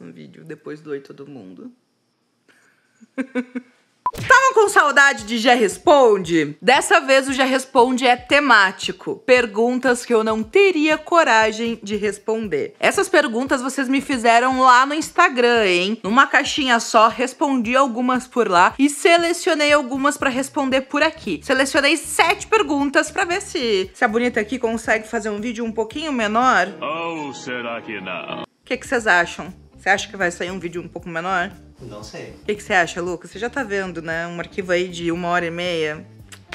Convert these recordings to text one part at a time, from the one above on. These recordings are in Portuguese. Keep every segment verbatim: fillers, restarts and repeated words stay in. lança um vídeo depois do Oi Todo Mundo. Estavam com saudade de Já Responde? Dessa vez o Já Responde é temático. Perguntas que eu não teria coragem de responder. Essas perguntas vocês me fizeram lá no Instagram, hein? Numa caixinha só, respondi algumas por lá e selecionei algumas pra responder por aqui. Selecionei sete perguntas pra ver se, se a bonita aqui consegue fazer um vídeo um pouquinho menor. Ou será que não? O que que vocês acham? Você acha que vai sair um vídeo um pouco menor? Não sei. O que você acha, Lucas? Você já tá vendo, né? Um arquivo aí de uma hora e meia.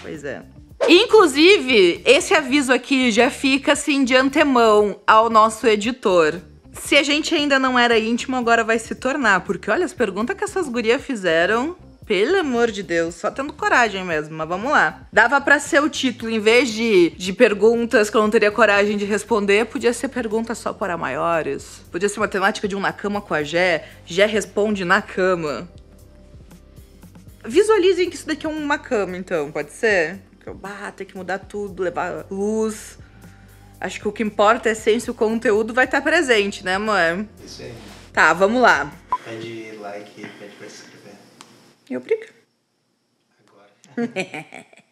Pois é. Inclusive, esse aviso aqui já fica assim de antemão ao nosso editor. Se a gente ainda não era íntimo, agora vai se tornar. Porque olha as perguntas que essas gurias fizeram. Pelo amor de Deus, só tendo coragem mesmo, mas vamos lá. Dava pra ser o título, em vez de, de perguntas que eu não teria coragem de responder, podia ser perguntas só para maiores. Podia ser uma temática de um na cama com a Jé, Jé responde na cama. Visualizem que isso daqui é uma cama, então, pode ser? Ah, tem que mudar tudo, levar luz. Acho que o que importa é se o conteúdo vai estar presente, né, mãe? Isso aí. Tá, vamos lá. Pede like, pede pra se inscrever. E obriga. Agora.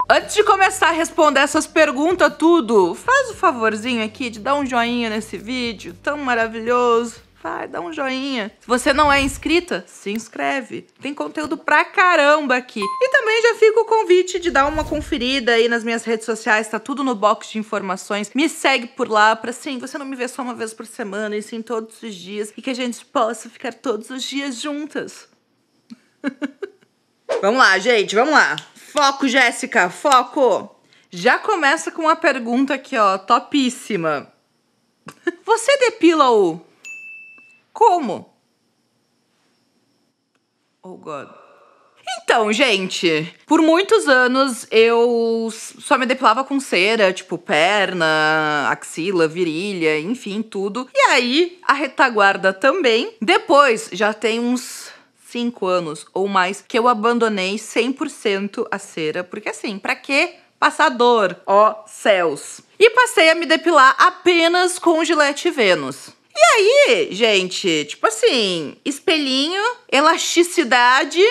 Antes de começar a responder essas perguntas tudo, faz o favorzinho aqui de dar um joinha nesse vídeo tão maravilhoso. Vai, dá um joinha. Se você não é inscrita, se inscreve. Tem conteúdo pra caramba aqui. E também já fica o convite de dar uma conferida aí nas minhas redes sociais. Tá tudo no box de informações. Me segue por lá pra, assim, você não me vê só uma vez por semana, e sim todos os dias. E que a gente possa ficar todos os dias juntas. Vamos lá, gente, vamos lá. Foco, Jéssica, foco. Já começa com uma pergunta aqui, ó, topíssima. Você depila o... como? Oh, God. Então, gente, por muitos anos eu só me depilava com cera, tipo perna, axila, virilha, enfim, tudo. E aí, a retaguarda também. Depois, já tem uns... cinco anos ou mais, que eu abandonei cem por cento a cera, porque assim, pra que passar dor? Ó céus! E passei a me depilar apenas com Gillette Venus. E aí, gente, tipo assim, espelhinho, elasticidade,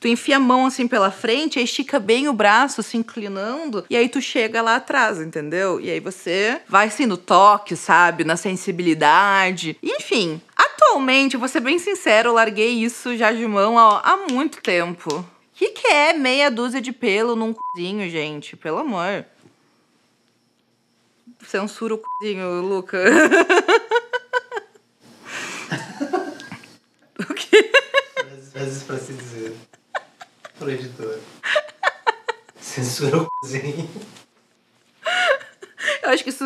tu enfia a mão assim pela frente, aí estica bem o braço, se inclinando, e aí tu chega lá atrás, entendeu? E aí você vai assim no toque, sabe, na sensibilidade, enfim... Atualmente, vou ser bem sincero, eu larguei isso já de mão ó, há muito tempo. O que, que é meia dúzia de pelo num cozinho, gente? Pelo amor. Censura o cozinho, Luca. O quê? Às vezes pra se dizer. Pro editor. Censura o cozinho. Eu acho que isso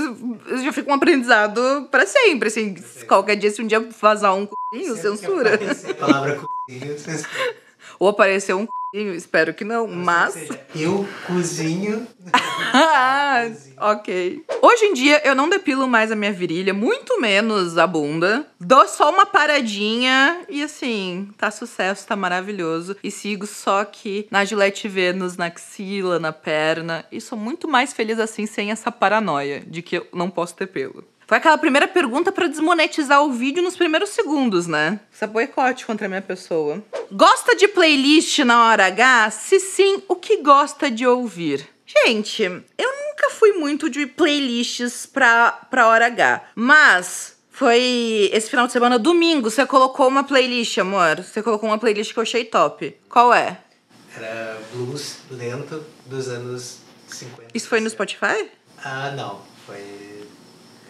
já fica um aprendizado pra sempre, assim, qualquer dia, se um dia vazar um cozinho, censura. A palavra cozinho, censura. Ou aparecer um cozinho, espero que não, mas... Seja, eu cozinho... Ah, ok. Hoje em dia, eu não depilo mais a minha virilha, muito menos a bunda. Dou só uma paradinha e, assim, tá sucesso, tá maravilhoso. E sigo só aqui na Gillette Venus, na axila, na perna. E sou muito mais feliz assim, sem essa paranoia de que eu não posso ter pelo. Foi aquela primeira pergunta pra desmonetizar o vídeo nos primeiros segundos, né? Isso é boicote contra a minha pessoa. Gosta de playlist na hora H? Se sim, o que gosta de ouvir? Gente, eu nunca fui muito de playlists pra, pra hora H. Mas foi esse final de semana, domingo, você colocou uma playlist, amor. Você colocou uma playlist que eu achei top. Qual é? Era blues lento dos anos cinquenta. Isso foi no Spotify? Ah, não. Foi...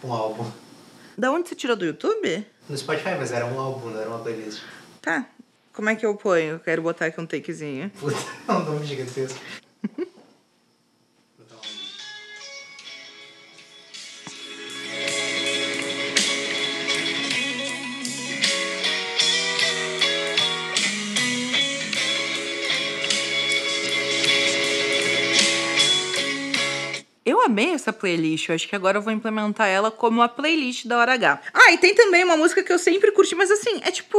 um álbum. Da onde você tirou? Do YouTube? No Spotify, mas era um álbum, não era uma playlist. Tá. Como é que eu ponho? Eu quero botar aqui um takezinho. Puta, é um nome gigantesco. Eu amei essa playlist, eu acho que agora eu vou implementar ela como a playlist da Hora H. Ah, e tem também uma música que eu sempre curti, mas assim, é tipo...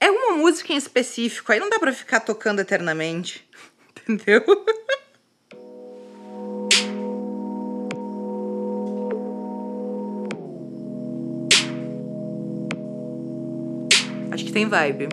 é uma música em específico, aí não dá pra ficar tocando eternamente, entendeu? tem vibe.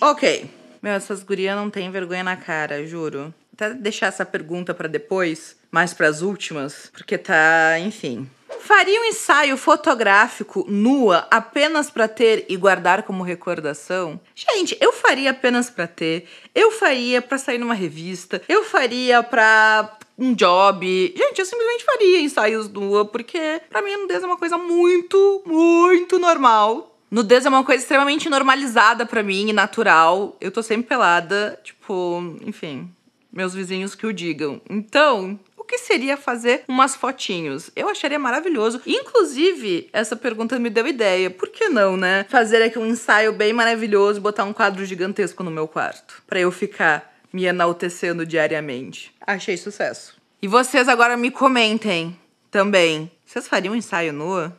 Ok. Meu, essas gurias não têm vergonha na cara, juro. Até deixar essa pergunta pra depois, mais pras últimas, porque tá, enfim. Faria um ensaio fotográfico nua apenas pra ter e guardar como recordação? Gente, eu faria apenas pra ter, eu faria pra sair numa revista, eu faria pra um job. Gente, eu simplesmente faria ensaios nua, porque pra mim a nudez é uma coisa muito, muito normal. Nudez é uma coisa extremamente normalizada pra mim e natural. Eu tô sempre pelada, tipo, enfim, meus vizinhos que o digam. Então, o que seria fazer umas fotinhos? Eu acharia maravilhoso. Inclusive, essa pergunta me deu ideia. Por que não, né? Fazer aqui um ensaio bem maravilhoso, botar um quadro gigantesco no meu quarto, pra eu ficar me enaltecendo diariamente. Achei sucesso. E vocês agora me comentem também. Vocês fariam um ensaio nua?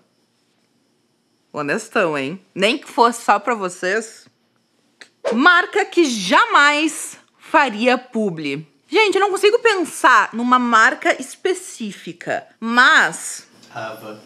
Honestão, hein? Nem que fosse só pra vocês. Marca que jamais faria publi. Gente, eu não consigo pensar numa marca específica, mas... Havan.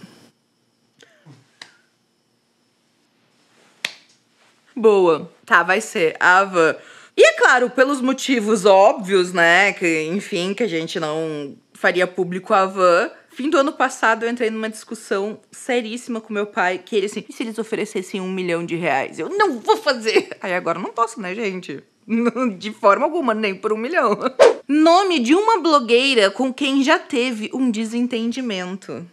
Boa. Tá, vai ser Havan. E é claro, pelos motivos óbvios, né? Que, enfim, que a gente não faria público a Havan. Fim do ano passado, eu entrei numa discussão seríssima com meu pai, que ele assim, e se eles oferecessem um milhão de reais? Eu não vou fazer! Aí agora eu não posso, né, gente? De forma alguma, nem por um milhão. Nome de uma blogueira com quem já teve um desentendimento.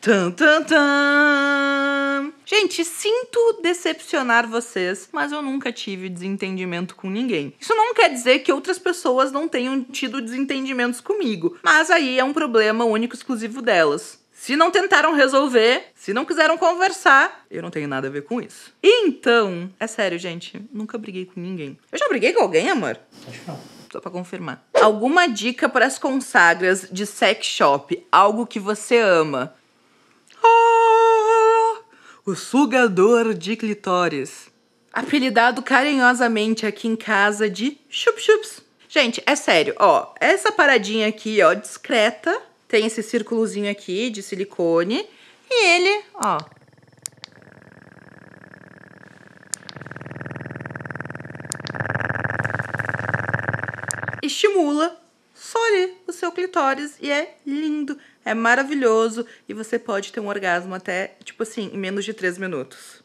Tan, tan, tan. Gente, sinto decepcionar vocês, mas eu nunca tive desentendimento com ninguém. Isso não quer dizer que outras pessoas não tenham tido desentendimentos comigo, mas aí é um problema único e exclusivo delas. Se não tentaram resolver, se não quiseram conversar, eu não tenho nada a ver com isso. Então, é sério, gente, nunca briguei com ninguém. Eu já briguei com alguém, amor? Acho que não. Só pra confirmar. Alguma dica para as consagras de sex shop? Algo que você ama? O sugador de clitóris. Apelidado carinhosamente aqui em casa de chup-chups. Gente, é sério, ó. Essa paradinha aqui, ó, discreta. Tem esse círculozinho aqui de silicone. E ele, ó. Estimula só ali o seu clitóris e é lindo. É maravilhoso e você pode ter um orgasmo até, tipo assim, em menos de três minutos.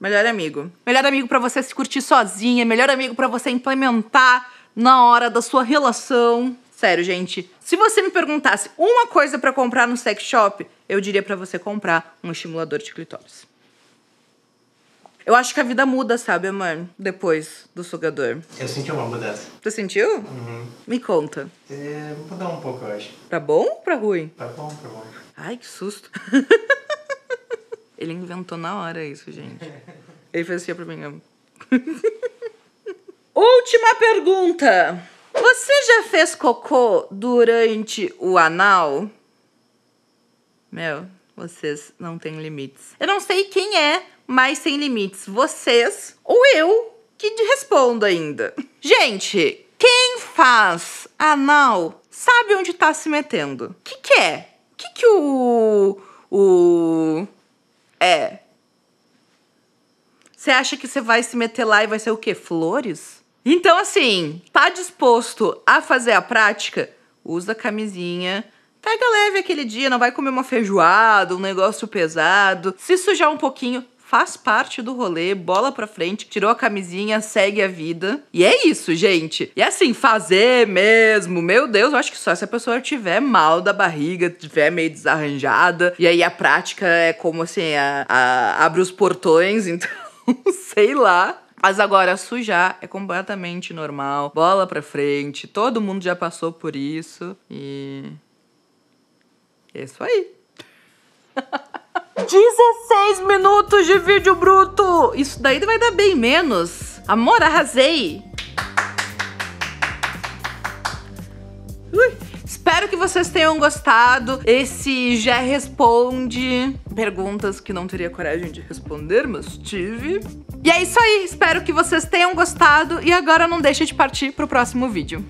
Melhor amigo. Melhor amigo pra você se curtir sozinha, melhor amigo pra você implementar na hora da sua relação. Sério, gente, se você me perguntasse uma coisa pra comprar no sex shop, eu diria pra você comprar um estimulador de clitóris. Eu acho que a vida muda, sabe, amor? Depois do sugador. Eu senti uma mudança. Você sentiu? Uhum. Me conta. É, mudou um pouco, eu acho. Pra bom ou pra ruim? Pra bom, pra bom. Ai, que susto. Ele inventou na hora isso, gente. Ele fez assim pra mim. Última pergunta. Você já fez cocô durante o anal? Meu, vocês não têm limites. Eu não sei quem é, mas sem limites, vocês ou eu que te respondo ainda. Gente, quem faz anal sabe onde tá se metendo. O que que é? O que que o... o... é? Você acha que você vai se meter lá e vai ser o quê? Flores? Então, assim, tá disposto a fazer a prática? Usa a camisinha. Pega leve aquele dia, não vai comer uma feijoada, um negócio pesado. Se sujar um pouquinho... faz parte do rolê, bola pra frente, tirou a camisinha, segue a vida. E é isso, gente. E assim, fazer mesmo, meu Deus, eu acho que só se a pessoa tiver mal da barriga, tiver meio desarranjada. E aí a prática é como assim, a, a, abre os portões, então, sei lá. Mas agora, sujar é completamente normal, bola pra frente, todo mundo já passou por isso. E... é isso aí. dezesseis minutos de vídeo bruto! Isso daí vai dar bem menos. Amor, arrasei! Ui. Espero que vocês tenham gostado. Esse já responde perguntas que não teria coragem de responder, mas tive. E é isso aí. Espero que vocês tenham gostado. E agora não deixa de partir pro próximo vídeo.